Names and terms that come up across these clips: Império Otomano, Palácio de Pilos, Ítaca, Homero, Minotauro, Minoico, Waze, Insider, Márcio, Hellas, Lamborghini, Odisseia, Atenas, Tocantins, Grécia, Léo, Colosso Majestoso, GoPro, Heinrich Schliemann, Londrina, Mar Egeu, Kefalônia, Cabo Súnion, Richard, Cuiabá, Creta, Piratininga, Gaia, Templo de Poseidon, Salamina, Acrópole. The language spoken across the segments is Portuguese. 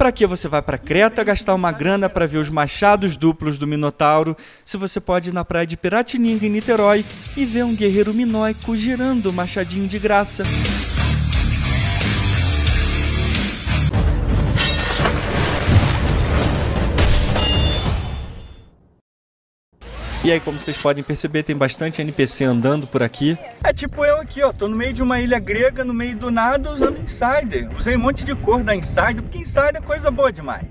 Para que você vai para Creta gastar uma grana para ver os machados duplos do Minotauro, se você pode ir na praia de Piratininga, em Niterói, e ver um guerreiro minoico girando o machadinho de graça? E aí, como vocês podem perceber, tem bastante NPC andando por aqui. É tipo eu aqui, ó, tô no meio de uma ilha grega, no meio do nada, usando Insider. Usei um monte de cor da Insider, porque Insider é coisa boa demais.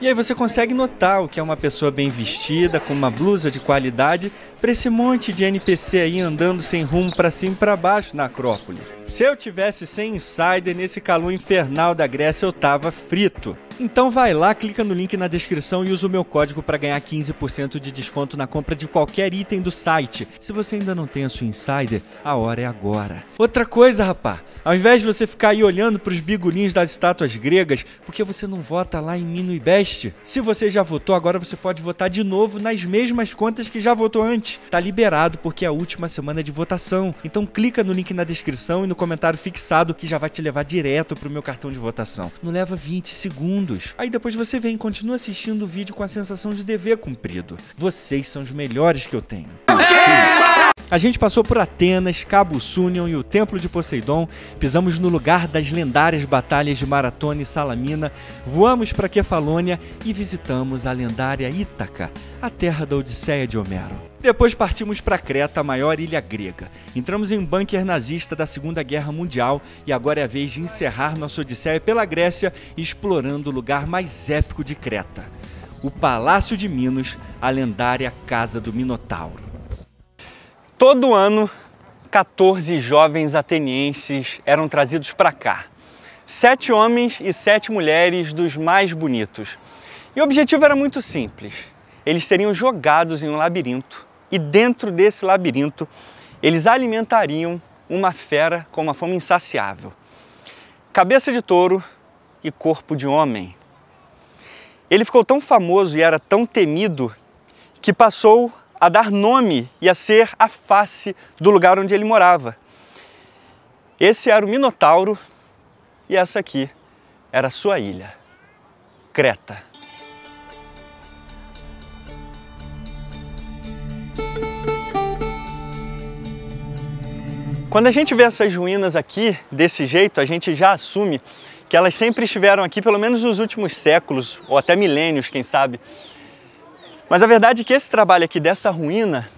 E aí você consegue notar o que é uma pessoa bem vestida, com uma blusa de qualidade, pra esse monte de NPC aí andando sem rumo pra cima e pra baixo na Acrópole. Se eu tivesse sem Insider nesse calor infernal da Grécia, eu tava frito. Então vai lá, clica no link na descrição e usa o meu código para ganhar 15% de desconto na compra de qualquer item do site. Se você ainda não tem a sua Insider, a hora é agora. Outra coisa, rapá, ao invés de você ficar aí olhando para os bigulinhos das estátuas gregas, por que você não vota lá em Mino e Best? Se você já votou, agora você pode votar de novo nas mesmas contas que já votou antes. Tá liberado porque é a última semana de votação. Então clica no link na descrição e no comentário fixado que já vai te levar direto pro meu cartão de votação. Não leva 20 segundos. Aí depois você vem e continua assistindo o vídeo com a sensação de dever cumprido. Vocês são os melhores que eu tenho. A gente passou por Atenas, Cabo Súnion e o Templo de Poseidon, pisamos no lugar das lendárias batalhas de Maratona e Salamina, voamos para Kefalônia e visitamos a lendária Ítaca, a terra da Odisseia de Homero. Depois partimos para Creta, a maior ilha grega. Entramos em um bunker nazista da Segunda Guerra Mundial e agora é a vez de encerrar nossa odisseia pela Grécia, explorando o lugar mais épico de Creta, o Palácio de Minos, a lendária Casa do Minotauro. Todo ano, 14 jovens atenienses eram trazidos para cá. 7 homens e 7 mulheres dos mais bonitos. E o objetivo era muito simples. Eles seriam jogados em um labirinto. E dentro desse labirinto, eles alimentariam uma fera com uma fome insaciável. Cabeça de touro e corpo de homem. Ele ficou tão famoso e era tão temido que passou a dar nome e a ser a face do lugar onde ele morava. Esse era o Minotauro e essa aqui era a sua ilha, Creta. Quando a gente vê essas ruínas aqui, desse jeito, a gente já assume que elas sempre estiveram aqui, pelo menos nos últimos séculos, ou até milênios, quem sabe. Mas a verdade é que esse trabalho aqui dessa ruína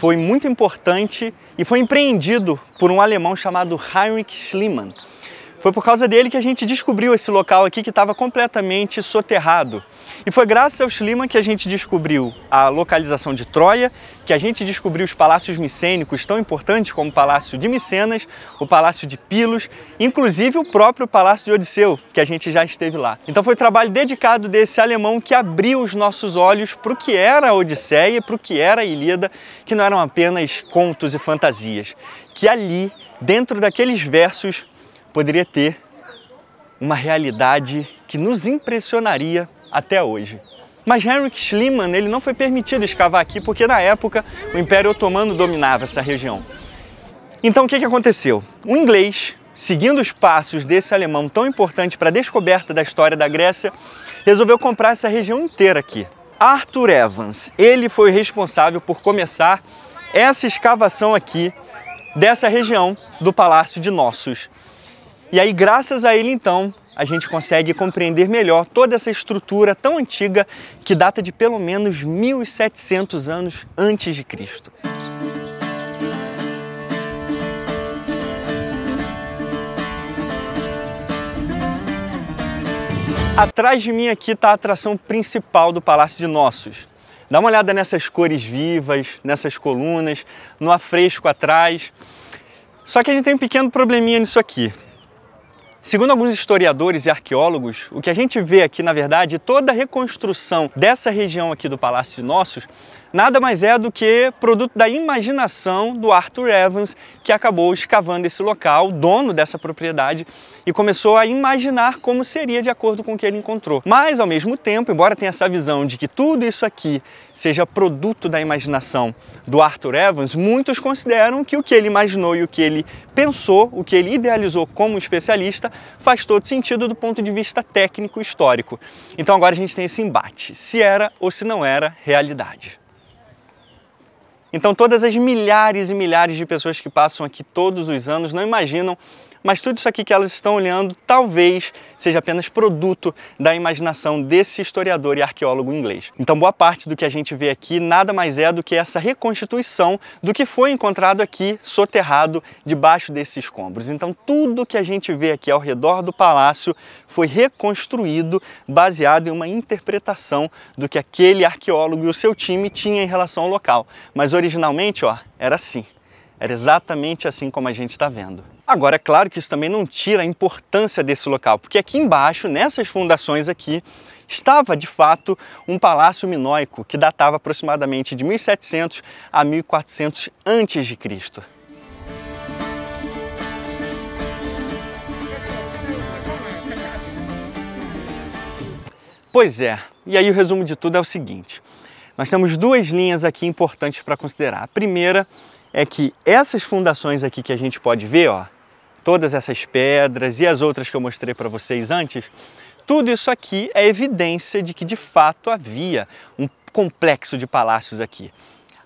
foi muito importante e foi empreendido por um alemão chamado Heinrich Schliemann. Foi por causa dele que a gente descobriu esse local aqui que estava completamente soterrado. E foi graças ao Schliemann que a gente descobriu a localização de Troia, que a gente descobriu os palácios micênicos tão importantes como o Palácio de Micenas, o Palácio de Pilos, inclusive o próprio Palácio de Odisseu, que a gente já esteve lá. Então foi um trabalho dedicado desse alemão que abriu os nossos olhos para o que era a Odisseia, para o que era a Ilíada, que não eram apenas contos e fantasias. Que ali, dentro daqueles versos, poderia ter uma realidade que nos impressionaria até hoje. Mas Heinrich Schliemann, ele não foi permitido escavar aqui porque na época o Império Otomano dominava essa região. Então o que aconteceu? Um inglês, seguindo os passos desse alemão tão importante para a descoberta da história da Grécia, resolveu comprar essa região inteira aqui. Arthur Evans, ele foi o responsável por começar essa escavação aqui dessa região do Palácio de Knossos. E aí, graças a ele, então, a gente consegue compreender melhor toda essa estrutura tão antiga que data de pelo menos 1700 anos antes de Cristo. Atrás de mim aqui está a atração principal do Palácio de Knossos. Dá uma olhada nessas cores vivas, nessas colunas, no afresco atrás. Só que a gente tem um pequeno probleminha nisso aqui. Segundo alguns historiadores e arqueólogos, o que a gente vê aqui, na verdade, toda a reconstrução dessa região aqui do Palácio de Knossos nada mais é do que produto da imaginação do Arthur Evans, que acabou escavando esse local, dono dessa propriedade, e começou a imaginar como seria de acordo com o que ele encontrou. Mas, ao mesmo tempo, embora tenha essa visão de que tudo isso aqui seja produto da imaginação do Arthur Evans, muitos consideram que o que ele imaginou e o que ele pensou, o que ele idealizou como especialista, faz todo sentido do ponto de vista técnico-histórico. Então agora a gente tem esse embate, se era ou se não era realidade. Então todas as milhares e milhares de pessoas que passam aqui todos os anos não imaginam, mas tudo isso aqui que elas estão olhando talvez seja apenas produto da imaginação desse historiador e arqueólogo inglês. Então boa parte do que a gente vê aqui nada mais é do que essa reconstituição do que foi encontrado aqui, soterrado, debaixo desses escombros. Então tudo que a gente vê aqui ao redor do palácio foi reconstruído baseado em uma interpretação do que aquele arqueólogo e o seu time tinham em relação ao local. Mas originalmente, ó, era assim. Era exatamente assim como a gente está vendo. Agora, é claro que isso também não tira a importância desse local, porque aqui embaixo, nessas fundações aqui, estava de fato um palácio minoico que datava aproximadamente de 1700 a 1400 a.C. Pois é, e aí o resumo de tudo é o seguinte. Nós temos duas linhas aqui importantes para considerar. A primeira é que essas fundações aqui que a gente pode ver, ó, todas essas pedras e as outras que eu mostrei para vocês antes, tudo isso aqui é evidência de que de fato havia um complexo de palácios aqui.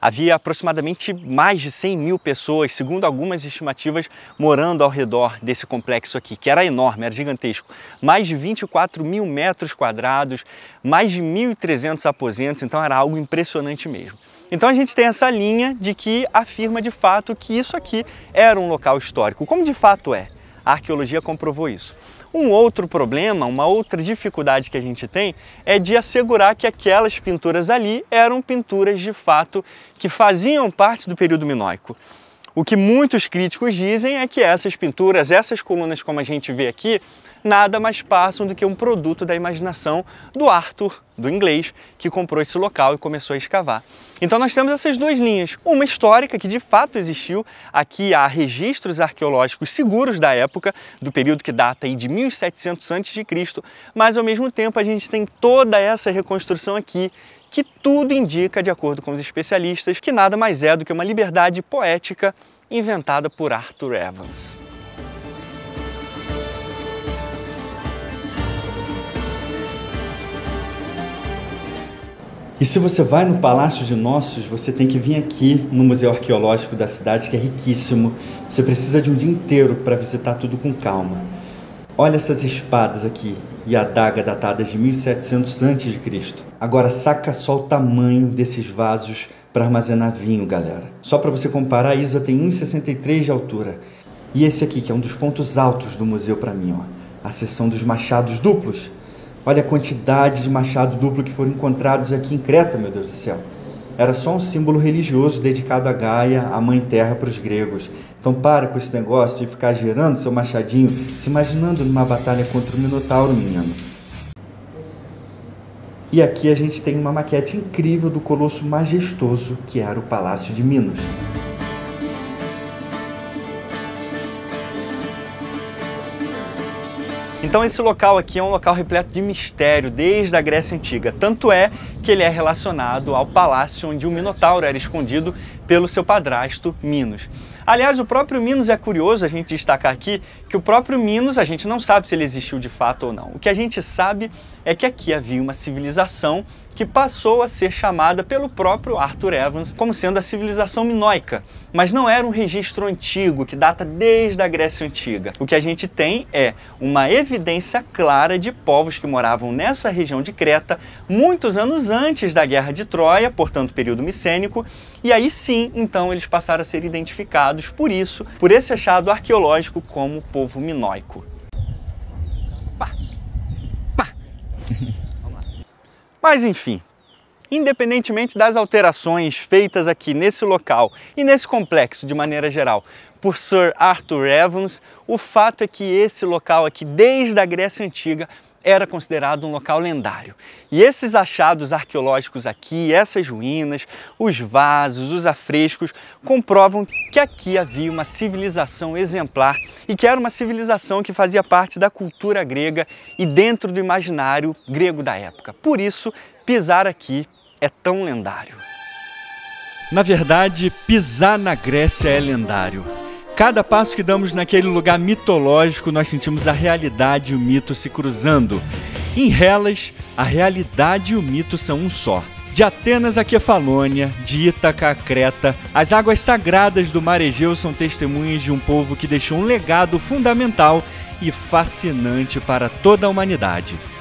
Havia aproximadamente mais de 100 mil pessoas, segundo algumas estimativas, morando ao redor desse complexo aqui, que era enorme, era gigantesco. Mais de 24 mil metros quadrados, mais de 1.300 aposentos, então era algo impressionante mesmo. Então a gente tem essa linha de que afirma de fato que isso aqui era um local histórico, como de fato é. A arqueologia comprovou isso. Um outro problema, uma outra dificuldade que a gente tem é de assegurar que aquelas pinturas ali eram pinturas de fato que faziam parte do período minoico. O que muitos críticos dizem é que essas pinturas, essas colunas como a gente vê aqui, nada mais passam do que um produto da imaginação do Arthur, do inglês, que comprou esse local e começou a escavar. Então nós temos essas duas linhas, uma histórica que de fato existiu, aqui há registros arqueológicos seguros da época, do período que data aí de 1700 a.C., mas ao mesmo tempo a gente tem toda essa reconstrução aqui, que tudo indica, de acordo com os especialistas, que nada mais é do que uma liberdade poética inventada por Arthur Evans. E se você vai no Palácio de Knossos, você tem que vir aqui no Museu Arqueológico da cidade, que é riquíssimo. Você precisa de um dia inteiro para visitar tudo com calma. Olha essas espadas aqui e a adaga datadas de 1700 a.C. Agora saca só o tamanho desses vasos para armazenar vinho, galera. Só para você comparar, a Isa tem 1,63 de altura. E esse aqui, que é um dos pontos altos do museu para mim, ó, a seção dos machados duplos. Olha a quantidade de machado duplo que foram encontrados aqui em Creta, meu Deus do céu. Era só um símbolo religioso dedicado a Gaia, a mãe terra para os gregos. Então para com esse negócio de ficar girando seu machadinho, se imaginando numa batalha contra o Minotauro, menino. E aqui a gente tem uma maquete incrível do Colosso Majestoso, que era o Palácio de Minos. Então esse local aqui é um local repleto de mistério desde a Grécia Antiga, tanto é que ele é relacionado ao palácio onde o Minotauro era escondido pelo seu padrasto Minos. Aliás, o próprio Minos é curioso a gente destacar aqui que o próprio Minos, a gente não sabe se ele existiu de fato ou não. O que a gente sabe é que aqui havia uma civilização que passou a ser chamada pelo próprio Arthur Evans como sendo a civilização minoica, mas não era um registro antigo que data desde a Grécia Antiga. O que a gente tem é uma evidência clara de povos que moravam nessa região de Creta muitos anos antes da Guerra de Troia, portanto período micênico, e aí sim, então, eles passaram a ser identificados por isso, por esse achado arqueológico como povo minoico. Pá. Pá. Mas enfim, independentemente das alterações feitas aqui nesse local e nesse complexo de maneira geral por Sir Arthur Evans, o fato é que esse local aqui, desde a Grécia Antiga, era considerado um local lendário. E esses achados arqueológicos aqui, essas ruínas, os vasos, os afrescos, comprovam que aqui havia uma civilização exemplar e que era uma civilização que fazia parte da cultura grega e dentro do imaginário grego da época. Por isso, pisar aqui é tão lendário. Na verdade, pisar na Grécia é lendário. Cada passo que damos naquele lugar mitológico, nós sentimos a realidade e o mito se cruzando. Em Hellas, a realidade e o mito são um só. De Atenas a Kefalônia, de Ítaca a Creta, as águas sagradas do Mar Egeu são testemunhas de um povo que deixou um legado fundamental e fascinante para toda a humanidade.